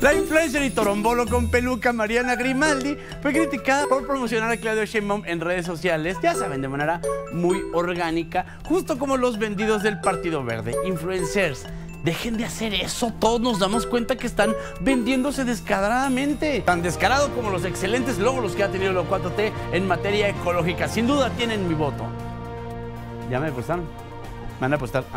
La influencer y torombolo con peluca Mariana Grimaldi fue criticada por promocionar a Claudio Shemom en redes sociales, ya saben, de manera muy orgánica, justo como los vendidos del Partido Verde. Influencers, dejen de hacer eso, todos nos damos cuenta que están vendiéndose descaradamente. Tan descarado como los excelentes logros que ha tenido la 4T en materia ecológica. Sin duda tienen mi voto. Ya me apostaron. Me van a apostar.